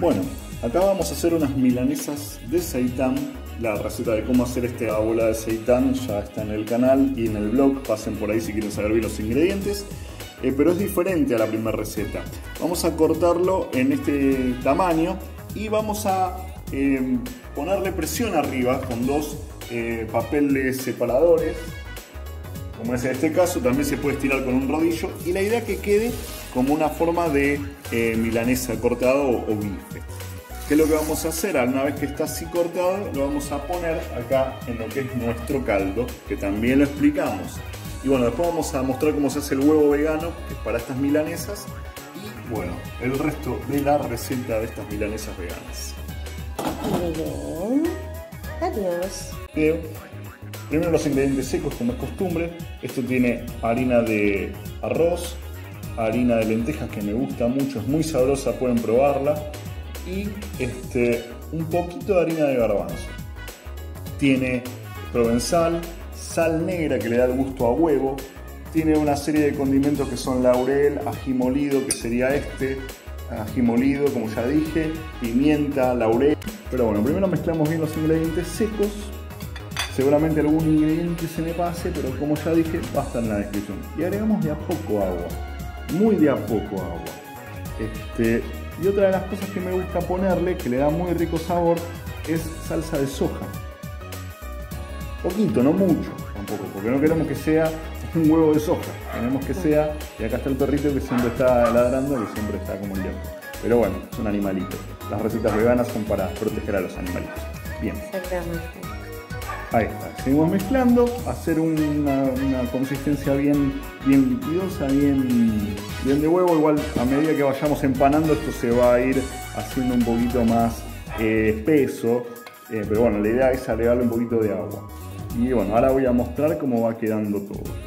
Bueno, acá vamos a hacer unas milanesas de seitán. La receta de cómo hacer este bola de seitán ya está en el canal y en el blog. Pasen por ahí si quieren saber bien los ingredientes. Pero es diferente a la primera receta. Vamos a cortarlo en este tamaño y vamos a ponerle presión arriba con dos papeles separadores. Como es en este caso, también se puede estirar con un rodillo. Y la idea es que quede como una forma de milanesa cortado o bife. ¿Qué es lo que vamos a hacer? Una vez que está así cortado, lo vamos a poner acá en lo que es nuestro caldo, que también lo explicamos. Y bueno, después vamos a mostrar cómo se hace el huevo vegano, que es para estas milanesas. Y bueno, el resto de la receta de estas milanesas veganas. Muy bien. Adiós. Bien. Primero los ingredientes secos, como es costumbre. Esto tiene harina de arroz, harina de lentejas que me gusta mucho, es muy sabrosa, pueden probarla. Y un poquito de harina de garbanzo. Tiene provenzal, sal negra que le da el gusto a huevo. Tiene una serie de condimentos que son laurel, ají molido, que sería ají molido, como ya dije, pimienta, laurel. Pero bueno, primero mezclamos bien los ingredientes secos. Seguramente algún ingrediente se me pase, pero como ya dije, va a estar en la descripción. Y agregamos de a poco agua, muy de a poco agua. Y otra de las cosas que me gusta ponerle, que le da muy rico sabor, es salsa de soja. Poquito, no mucho tampoco, porque no queremos que sea un huevo de soja. Queremos que sea, y acá está el perrito que siempre está ladrando, que siempre está como el diablo. Pero bueno, es un animalito. Las recetas veganas son para proteger a los animalitos. Bien. Exactamente. Ahí está, seguimos mezclando, hacer una consistencia bien liquidosa, bien de huevo. Igual a medida que vayamos empanando esto se va a ir haciendo un poquito más espeso, pero bueno, la idea es agregarle un poquito de agua. Y bueno, ahora voy a mostrar cómo va quedando todo.